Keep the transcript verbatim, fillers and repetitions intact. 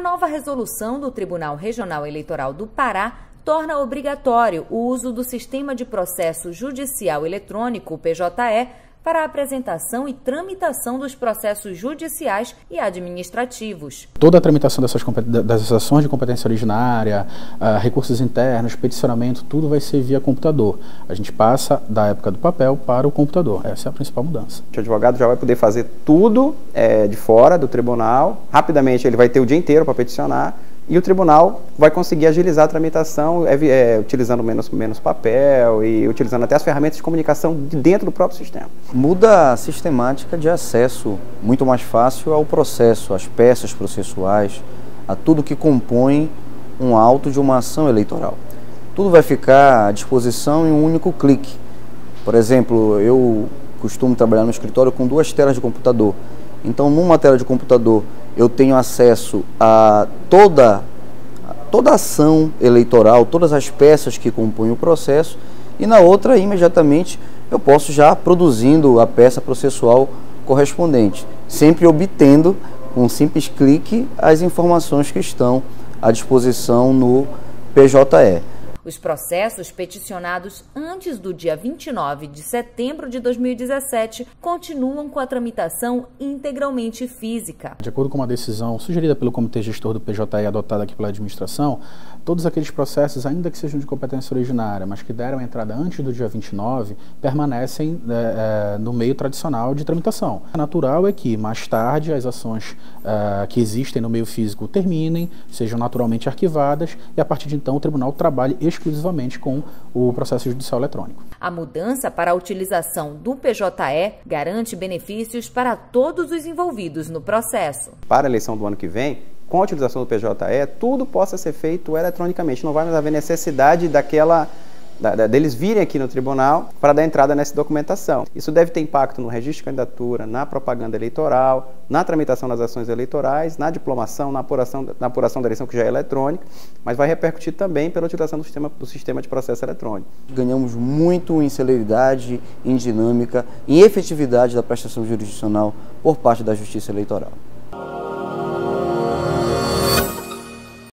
nova resolução do Tribunal Regional Eleitoral do Pará torna obrigatório o uso do Sistema de Processo Judicial Eletrônico, P J E, para a apresentação e tramitação dos processos judiciais e administrativos. Toda a tramitação dessas, das ações de competência originária, uh, recursos internos, peticionamento, tudo vai ser via computador. A gente passa da época do papel para o computador. Essa é a principal mudança. O advogado já vai poder fazer tudo é, de fora do tribunal. Rapidamente ele vai ter o dia inteiro para peticionar. E o tribunal vai conseguir agilizar a tramitação, é, é, utilizando menos, menos papel e utilizando até as ferramentas de comunicação de dentro do próprio sistema. Muda a sistemática de acesso muito mais fácil ao processo, às peças processuais, a tudo que compõe um auto de uma ação eleitoral. Tudo vai ficar à disposição em um único clique. Por exemplo, eu costumo trabalhar no escritório com duas telas de computador. Então, numa tela de computador, eu tenho acesso a toda, a toda ação eleitoral, todas as peças que compõem o processo, e na outra, imediatamente, eu posso já produzindo a peça processual correspondente, sempre obtendo, com um simples clique, as informações que estão à disposição no P J E. Os processos peticionados antes do dia vinte e nove de setembro de dois mil e dezessete continuam com a tramitação integralmente física. De acordo com uma decisão sugerida pelo Comitê Gestor do P J E adotada aqui pela administração, todos aqueles processos, ainda que sejam de competência originária, mas que deram entrada antes do dia vinte e nove, permanecem é, é, no meio tradicional de tramitação. O natural é que, mais tarde, as ações é, que existem no meio físico terminem, sejam naturalmente arquivadas e, a partir de então, o tribunal trabalhe exclusivamente com o processo judicial eletrônico. A mudança para a utilização do P J E garante benefícios para todos os envolvidos no processo. Para a eleição do ano que vem, com a utilização do P J E, tudo possa ser feito eletronicamente. Não vai mais haver necessidade daquela, da, da, deles virem aqui no tribunal para dar entrada nessa documentação. Isso deve ter impacto no registro de candidatura, na propaganda eleitoral, na tramitação das ações eleitorais, na diplomação, na apuração, na apuração da eleição, que já é eletrônica, mas vai repercutir também pela utilização do sistema, do sistema de processo eletrônico. Ganhamos muito em celeridade, em dinâmica, em efetividade da prestação jurisdicional por parte da Justiça Eleitoral.